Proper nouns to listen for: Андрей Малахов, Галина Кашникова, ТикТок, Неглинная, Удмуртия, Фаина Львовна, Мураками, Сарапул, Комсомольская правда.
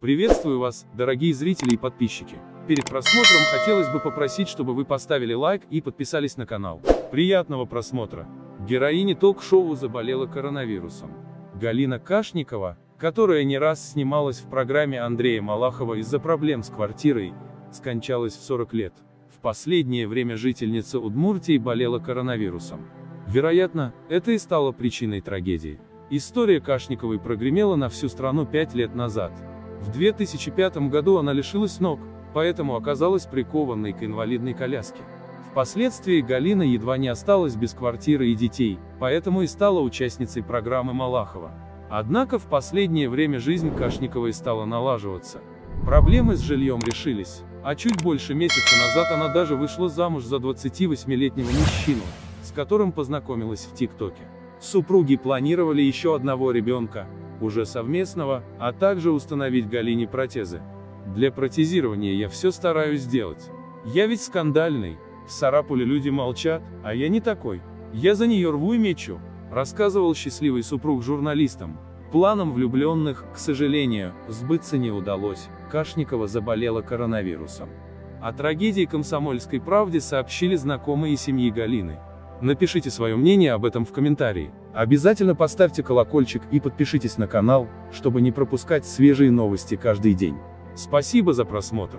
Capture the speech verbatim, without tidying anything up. Приветствую вас, дорогие зрители и подписчики. Перед просмотром хотелось бы попросить, чтобы вы поставили лайк и подписались на канал. Приятного просмотра. Героиня ток-шоу заболела коронавирусом. Галина Кашникова, которая не раз снималась в программе Андрея Малахова из-за проблем с квартирой, скончалась в сорок лет. В последнее время жительница Удмуртии болела коронавирусом. Вероятно, это и стало причиной трагедии. История Кашниковой прогремела на всю страну пять лет назад. В две тысячи пятом году она лишилась ног, поэтому оказалась прикованной к инвалидной коляске. Впоследствии Галина едва не осталась без квартиры и детей, поэтому и стала участницей программы Малахова. Однако в последнее время жизнь Кашниковой стала налаживаться. Проблемы с жильем решились, а чуть больше месяца назад она даже вышла замуж за двадцативосьмилетнего мужчину, с которым познакомилась в ТикТоке. Супруги планировали еще одного ребенка, уже совместного, а также установить Галине протезы. Для протезирования я все стараюсь делать. Я ведь скандальный, в Сарапуле люди молчат, а я не такой. Я за нее рву и мечу, рассказывал счастливый супруг журналистам. Планам влюбленных, к сожалению, сбыться не удалось, Кашникова заболела коронавирусом. О трагедии «Комсомольской правде» сообщили знакомые семьи Галины. Напишите свое мнение об этом в комментарии. Обязательно поставьте колокольчик и подпишитесь на канал, чтобы не пропускать свежие новости каждый день. Спасибо за просмотр.